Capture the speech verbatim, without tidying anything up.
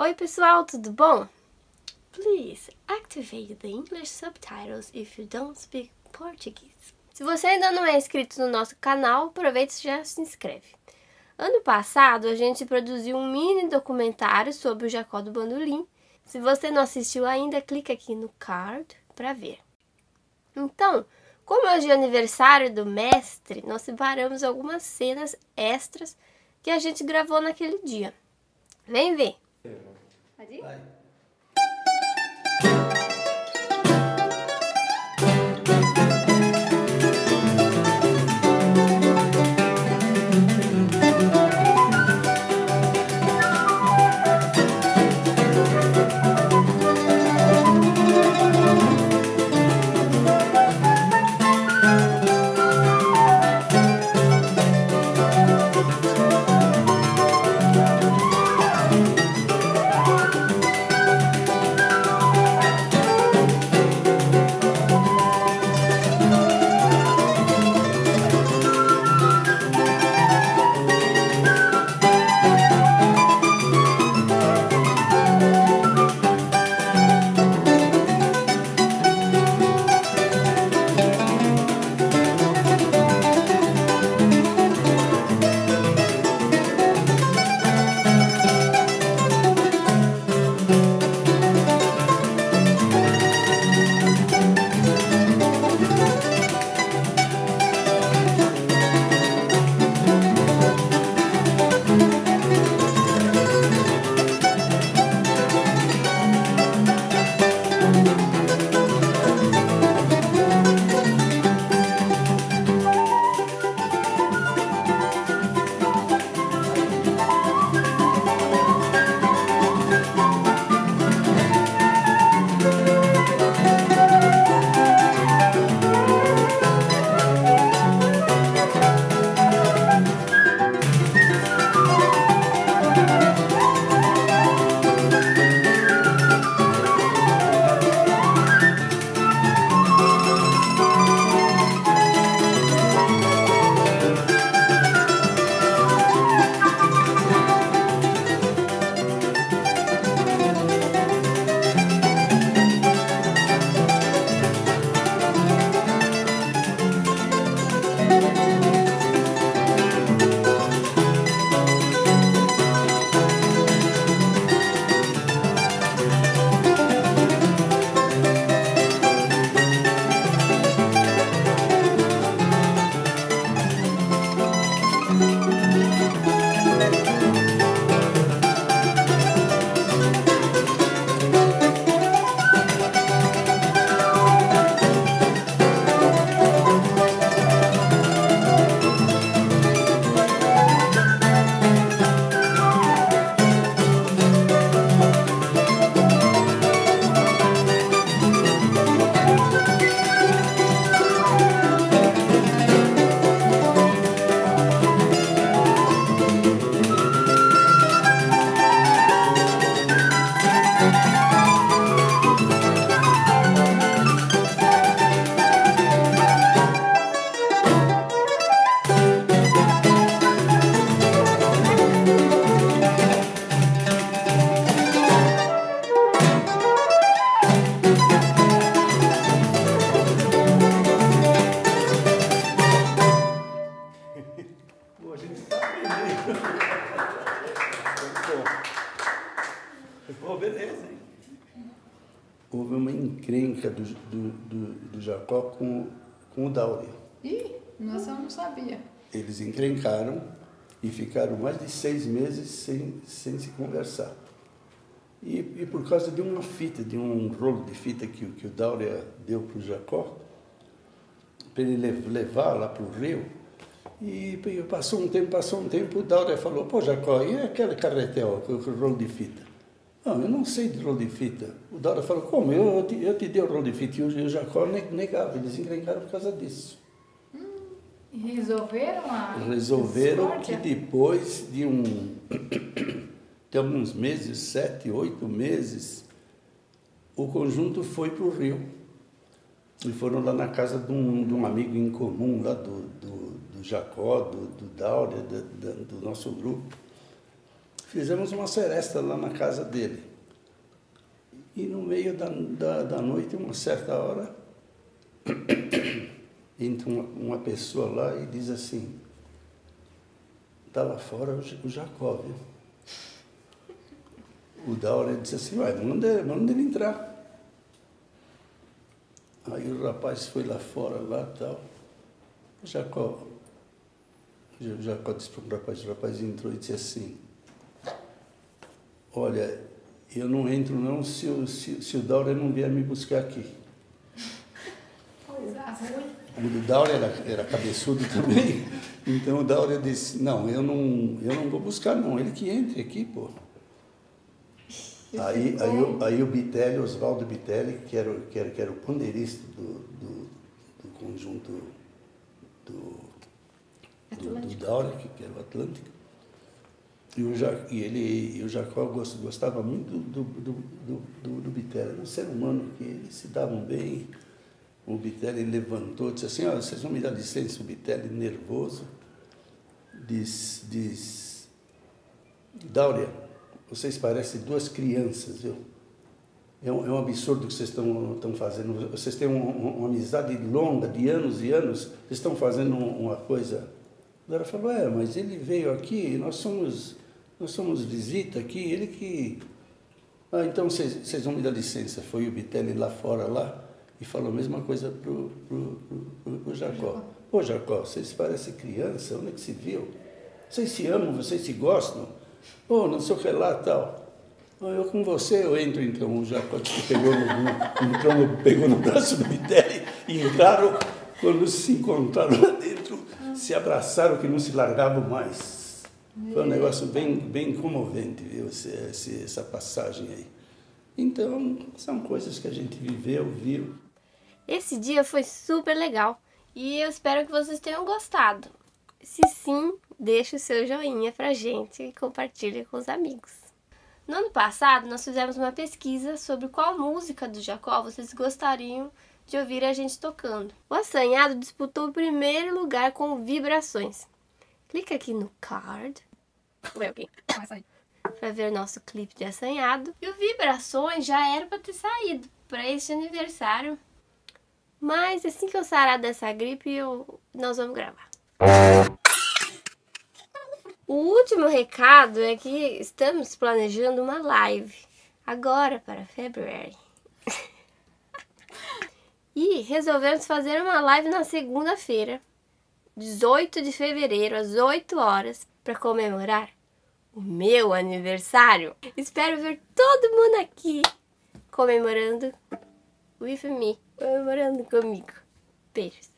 Oi pessoal, tudo bom? Please activate the English subtitles if you don't speak Portuguese. Se você ainda não é inscrito no nosso canal, aproveita e já se inscreve. Ano passado a gente produziu um mini documentário sobre o Jacó do Bandolim. Se você não assistiu ainda, clica aqui no card para ver. Então, como hoje é aniversário do mestre, nós separamos algumas cenas extras que a gente gravou naquele dia. Vem ver! Pode ir? Vai. Houve uma encrenca do, do, do, do Jacó com, com o Dauria. Ih, nossa, eu não sabia. Eles encrencaram e ficaram mais de seis meses sem, sem se conversar. E, e por causa de uma fita, de um rolo de fita que, que o Dauria deu para o Jacó, para ele levar lá para o rio, e passou um tempo, passou um tempo, o Dauria falou: pô, Jacó, e aquele carretel, aquele rolo de fita? Não, eu não sei de rolo de fita. O Dauria falou: como? Eu, eu, te, eu te dei o rolo de fita. E o, o Jacó negava, eles encrencaram por causa disso. Hum, resolveram a Resolveram a que depois de um... de alguns meses, sete, oito meses, o conjunto foi para o rio. E foram lá na casa de um, de um amigo em comum, lá do, do, do Jacó, do, do Dauria, do, do nosso grupo. Fizemos uma seresta lá na casa dele. E no meio da, da, da noite, uma certa hora, entra uma, uma pessoa lá e diz assim, está lá fora o Jacó, viu? O Dauria disse assim, vai, manda, manda ele entrar. Aí o rapaz foi lá fora, lá e tal. O Jacó, o Jacó disse para o rapaz, o rapaz entrou e disse assim, olha, eu não entro não se, eu, se, se o Dauria não vier me buscar aqui. O Dauria era, era cabeçudo também, então o Dauria disse, não eu, não, eu não vou buscar não, ele que entre aqui, pô. Aí, aí, aí, o, aí o Bitelli, Oswaldo Bitelli, que era, que era, que era o pandeirista do, do, do conjunto do, do, do Dauria, que era o Atlântico, e, o ja, e, ele, e o Jacó gostava muito do, do, do, do, do Bitelli, era um ser humano que eles se davam bem. O Bitelli levantou, disse assim, oh, vocês vão me dar licença. O Bitelli, nervoso, diz, diz Dauria, vocês parecem duas crianças, viu? É um, é um absurdo o que vocês estão fazendo. Vocês têm um, um, uma amizade longa, de anos e anos, vocês estão fazendo um, uma coisa... Ela falou, é, mas ele veio aqui, nós somos, nós somos visita aqui, ele que... Ah, então vocês, vocês vão me dar licença. Foi o Bitelli lá fora, lá, e falou a mesma coisa para o pro, pro, pro Jacó. Ô, Jacó, vocês parecem criança, onde é que se viu? Vocês se amam, vocês se gostam? Pô, oh, não sei o que lá, tal. Eu com você, eu entro, então. O Jacó pegou no, entrou, pegou no braço do Bitelli e entraram. Quando se encontraram lá dentro, se abraçaram que não se largavam mais. Foi um negócio bem, bem comovente, viu, esse, essa passagem aí. Então, são coisas que a gente viveu, viu. Esse dia foi super legal e eu espero que vocês tenham gostado. Se sim, deixe o seu joinha pra gente e compartilhe com os amigos. No ano passado, nós fizemos uma pesquisa sobre qual música do Jacó vocês gostariam de ouvir a gente tocando. O assanhado disputou o primeiro lugar com Vibrações. Clica aqui no card para ver nosso clipe de assanhado. E o Vibrações já era para ter saído para este aniversário. Mas assim que eu sarar dessa gripe, eu... nós vamos gravar. O último recado é que estamos planejando uma live agora para fevereiro. E resolvemos fazer uma live na segunda-feira, dezoito de fevereiro, às oito horas, para comemorar o meu aniversário. Espero ver todo mundo aqui comemorando with me, comemorando comigo. Beijos.